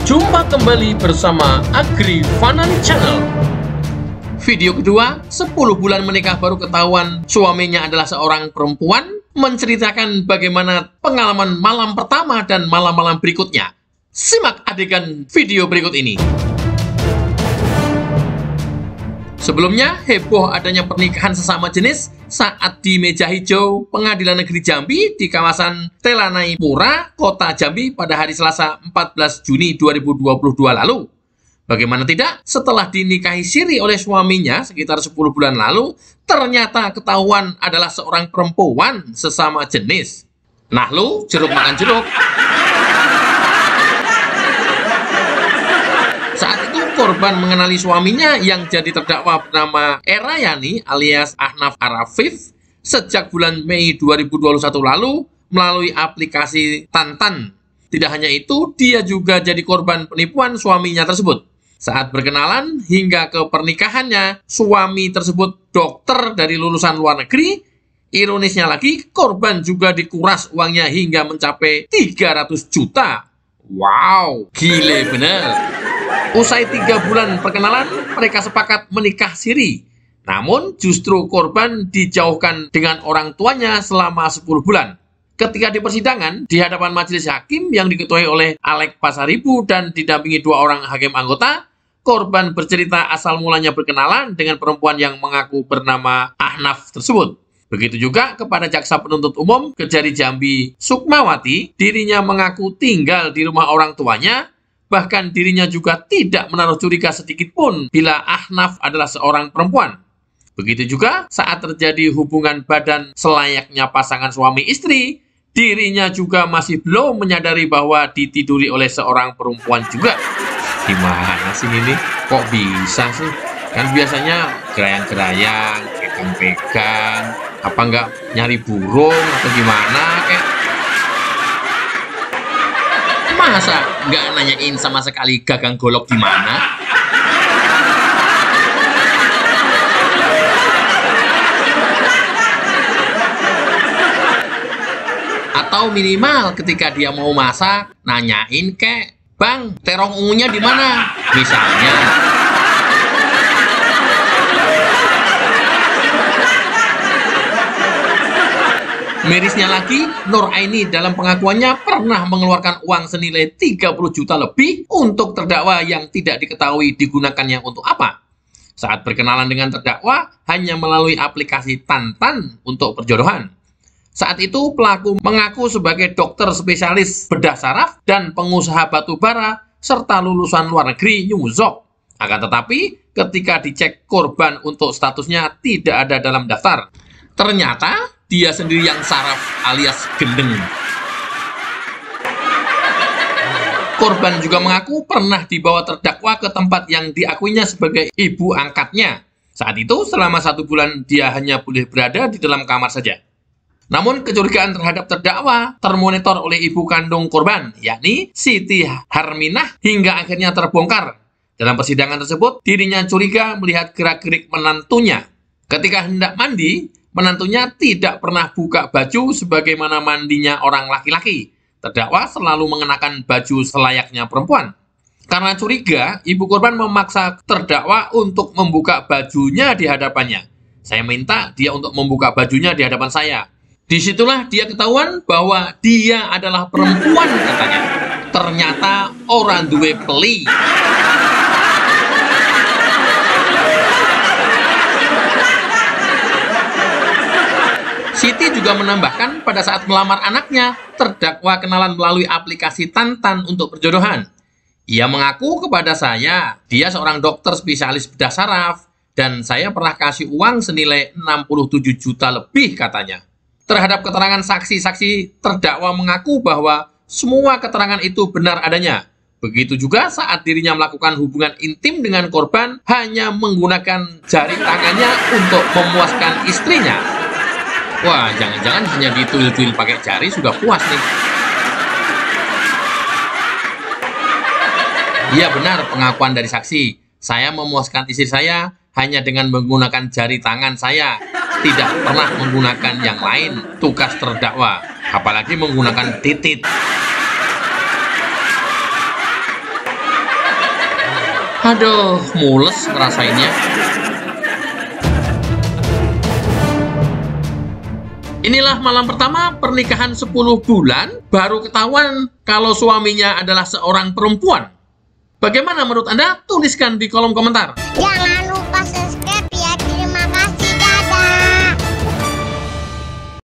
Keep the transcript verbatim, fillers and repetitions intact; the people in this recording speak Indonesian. Jumpa kembali bersama Agri Fanani Channel. Video kedua, sepuluh bulan menikah baru ketahuan suaminya adalah seorang perempuan, menceritakan bagaimana pengalaman malam pertama dan malam-malam berikutnya. Simak adegan video berikut ini. Sebelumnya, heboh adanya pernikahan sesama jenis saat di meja hijau Pengadilan Negeri Jambi di kawasan Telanaipura, Kota Jambi pada hari Selasa empat belas Juni dua ribu dua puluh dua lalu. Bagaimana tidak, setelah dinikahi siri oleh suaminya sekitar sepuluh bulan lalu, ternyata ketahuan adalah seorang perempuan sesama jenis. Nah lu, jeruk makan jeruk. Korban mengenali suaminya yang jadi terdakwa bernama Era Yani alias Ahnaf Arafif sejak bulan Mei dua ribu dua puluh satu lalu melalui aplikasi Tantan. Tidak hanya itu, dia juga jadi korban penipuan suaminya tersebut. Saat berkenalan hingga ke pernikahannya, suami tersebut dokter dari lulusan luar negeri. Ironisnya lagi, korban juga dikuras uangnya hingga mencapai tiga ratus juta. Wow, gile bener. Usai tiga bulan perkenalan, mereka sepakat menikah siri. Namun, justru korban dijauhkan dengan orang tuanya selama sepuluh bulan. Ketika di persidangan, di hadapan majelis hakim yang diketuai oleh Alek Pasaribu dan didampingi dua orang hakim anggota, korban bercerita asal mulanya berkenalan dengan perempuan yang mengaku bernama Ahnaf tersebut. Begitu juga kepada jaksa penuntut umum Kejari Jambi Sukmawati, dirinya mengaku tinggal di rumah orang tuanya. Bahkan dirinya juga tidak menaruh curiga sedikit pun bila Ahnaf adalah seorang perempuan. Begitu juga saat terjadi hubungan badan selayaknya pasangan suami istri, dirinya juga masih belum menyadari bahwa ditiduri oleh seorang perempuan juga. Gimana sih ini? Kok bisa sih? Kan biasanya gerayang-gerayang, pegang-pegang, apa enggak nyari burung atau gimana kayak. Masa nggak nanyain sama sekali gagang golok di mana? Atau minimal ketika dia mau masak, nanyain kek, bang, terong ungunya di mana? Misalnya. Mirisnya lagi, Nur Aini dalam pengakuannya pernah mengeluarkan uang senilai tiga puluh juta lebih untuk terdakwa yang tidak diketahui digunakannya untuk apa. Saat berkenalan dengan terdakwa, hanya melalui aplikasi Tantan untuk perjodohan. Saat itu, pelaku mengaku sebagai dokter spesialis bedah saraf dan pengusaha batu bara, serta lulusan luar negeri New York. Akan tetapi, ketika dicek korban untuk statusnya tidak ada dalam daftar. Ternyata, dia sendiri yang saraf alias gendeng. Korban juga mengaku pernah dibawa terdakwa ke tempat yang diakuinya sebagai ibu angkatnya. Saat itu selama satu bulan dia hanya boleh berada di dalam kamar saja. Namun kecurigaan terhadap terdakwa termonitor oleh ibu kandung korban, yakni Siti Harminah, hingga akhirnya terbongkar. Dalam persidangan tersebut, dirinya curiga melihat gerak-gerik menantunya. Ketika hendak mandi, menantunya tidak pernah buka baju sebagaimana mandinya orang laki-laki. Terdakwa selalu mengenakan baju selayaknya perempuan. Karena curiga, ibu korban memaksa terdakwa untuk membuka bajunya di hadapannya. Saya minta dia untuk membuka bajunya di hadapan saya. Disitulah dia ketahuan bahwa dia adalah perempuan katanya. Ternyata orang duwe peli. Siti juga menambahkan pada saat melamar anaknya, terdakwa kenalan melalui aplikasi Tantan untuk perjodohan. Ia mengaku kepada saya, dia seorang dokter spesialis bedah saraf, dan saya pernah kasih uang senilai enam puluh tujuh juta lebih katanya. Terhadap keterangan saksi-saksi, terdakwa mengaku bahwa semua keterangan itu benar adanya. Begitu juga saat dirinya melakukan hubungan intim dengan korban, hanya menggunakan jari tangannya untuk memuaskan istrinya. Wah, jangan-jangan hanya dituil-tuil pakai jari sudah puas nih. Iya benar pengakuan dari saksi. Saya memuaskan istri saya hanya dengan menggunakan jari tangan saya. Tidak pernah menggunakan yang lain, tukas terdakwa. Apalagi menggunakan titik. Aduh, mules ngerasainnya. Inilah malam pertama pernikahan sepuluh bulan, baru ketahuan kalau suaminya adalah seorang perempuan. Bagaimana menurut Anda? Tuliskan di kolom komentar. Jangan.